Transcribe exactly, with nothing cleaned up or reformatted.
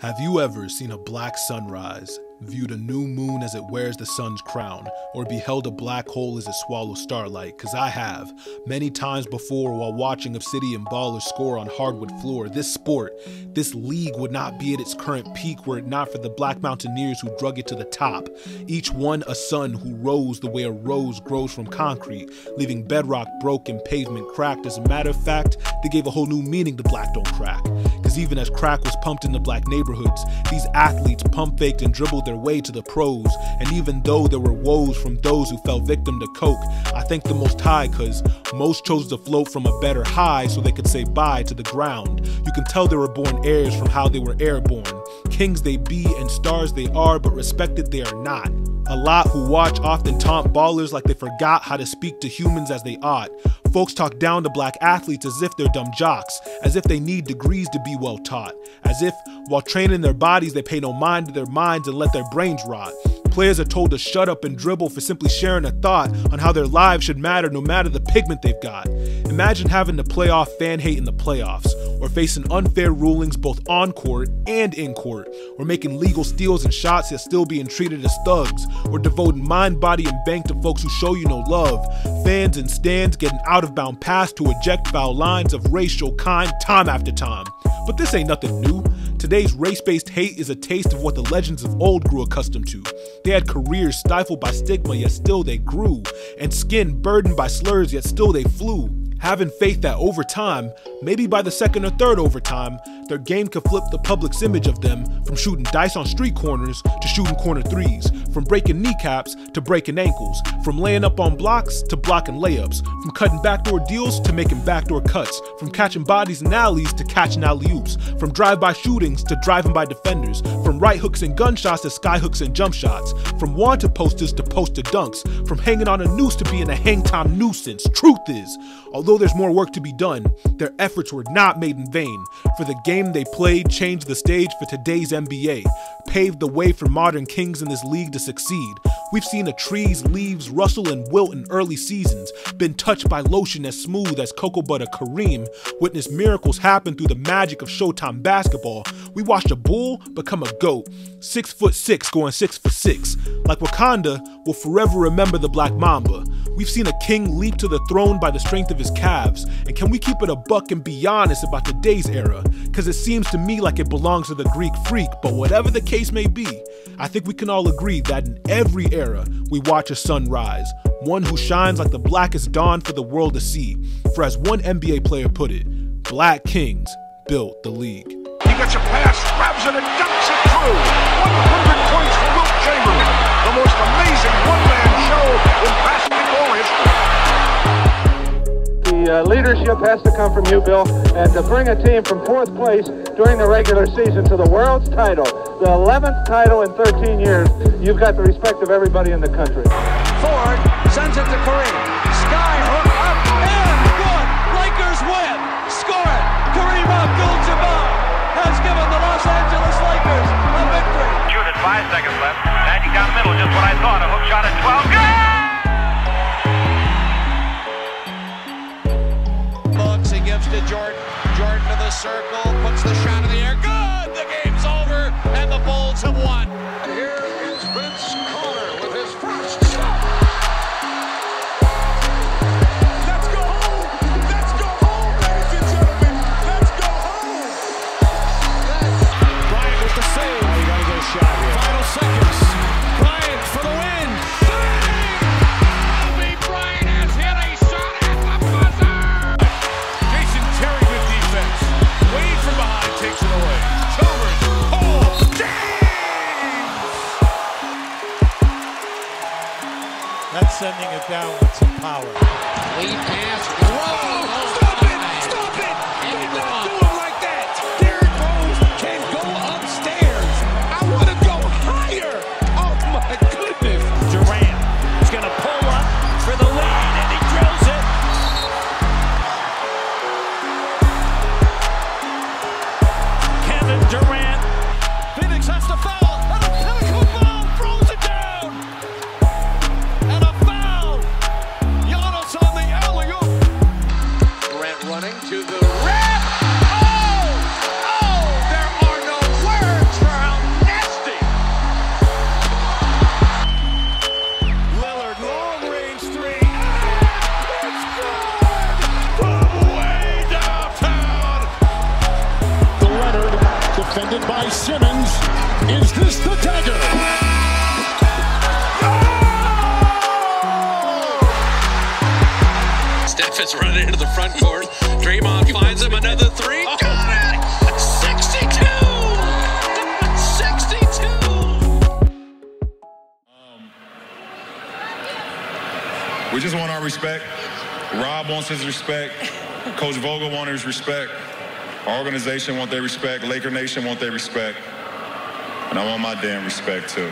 Have you ever seen a black sunrise, viewed a new moon as it wears the sun's crown, or beheld a black hole as it swallows starlight? Cause I have, many times before while watching obsidian ballers score on hardwood floor. This sport, this league would not be at its current peak were it not for the black mountaineers who drug it to the top. Each one a sun who rose the way a rose grows from concrete, leaving bedrock broken, pavement cracked. As a matter of fact, they gave a whole new meaning to black don't crack. Cause even as crack was pumped into black neighborhoods, these athletes pump faked and dribbled their way to the pros. And even though there were woes from those who fell victim to coke, I thank the Most High, cause most chose to float from a better high so they could say bye to the ground. You can tell they were born heirs from how they were airborne. Kings they be and stars they are, but respected they are not. A lot who watch often taunt ballers like they forgot how to speak to humans as they ought. Folks talk down to black athletes as if they're dumb jocks, as if they need degrees to be well taught, as if while training their bodies they pay no mind to their minds and let their brains rot. Players are told to shut up and dribble for simply sharing a thought on how their lives should matter no matter the pigment they've got. Imagine having to play off fan hate in the playoffs, or facing unfair rulings both on court and in court, or making legal steals and shots yet still being treated as thugs, or devoting mind, body, and bank to folks who show you no love. Fans and stands getting out-of-bound pass to eject foul lines of racial kind time after time. But this ain't nothing new. Today's race-based hate is a taste of what the legends of old grew accustomed to. They had careers stifled by stigma, yet still they grew, and skin burdened by slurs, yet still they flew. Having faith that over time, maybe by the second or third overtime, their game could flip the public's image of them from shooting dice on street corners to shooting corner threes, from breaking kneecaps to breaking ankles, from laying up on blocks to blocking layups, from cutting backdoor deals to making backdoor cuts, from catching bodies in alleys to catching alley-oops, from drive-by shootings to driving by defenders, from right hooks and gunshots to sky hooks and jump shots, from wanted posters to poster dunks, from hanging on a noose to being a hang-time nuisance. Truth is, although Although there's more work to be done, their efforts were not made in vain, for the game they played changed the stage for today's N B A, paved the way for modern kings in this league to succeed. We've seen a tree's leaves rustle and wilt in early seasons, been touched by lotion as smooth as cocoa butter Kareem, witnessed miracles happen through the magic of Showtime basketball. We watched a bull become a goat, six foot six going six for six. Like Wakanda, we'll forever remember the Black Mamba. We've seen a king leap to the throne by the strength of his calves, and can we keep it a buck and be honest about today's era? Cause it seems to me like it belongs to the Greek freak, but whatever the case may be, I think we can all agree that in every era, we watch a sunrise, one who shines like the blackest dawn for the world to see. For as one N B A player put it, black kings built the league. He gets a pass, grabs it and dunks it through. one hundred points for Wilt Chamberlain, the most amazing one-man show in basketball history. Uh, leadership has to come from you, Bill, and to bring a team from fourth place during the regular season to the world's title, the eleventh title in thirteen years, you've got the respect of everybody in the country. Ford sends it to Kareem. Sky hook up and good. Lakers win. Score it. Kareem Abdul-Jabbar has given the Los Angeles Lakers a victory. Jordan, five seconds left. Magic down the middle, just what I thought. A hook shot at twelve. Good! Gives to Jordan, Jordan to the circle, puts the shot in the air, good! The game's over, and the Bulls have won. And here is Vince Carter with his first shot. Let's go home! Let's go home, ladies and gentlemen! Let's go home! Bryant with the save. Oh, you gotta get a shot here. Final seconds. Bryant for the win! Takes it away. Defended by Simmons. Is this the dagger? Oh! Steph is running into the front court. Draymond finds him another three. Oh. Got it! sixty-two! sixty-two! Um, we just want our respect. Rob wants his respect. Coach Vogel wants his respect. Our organization wants their respect. Laker Nation wants their respect. And I want my damn respect, too.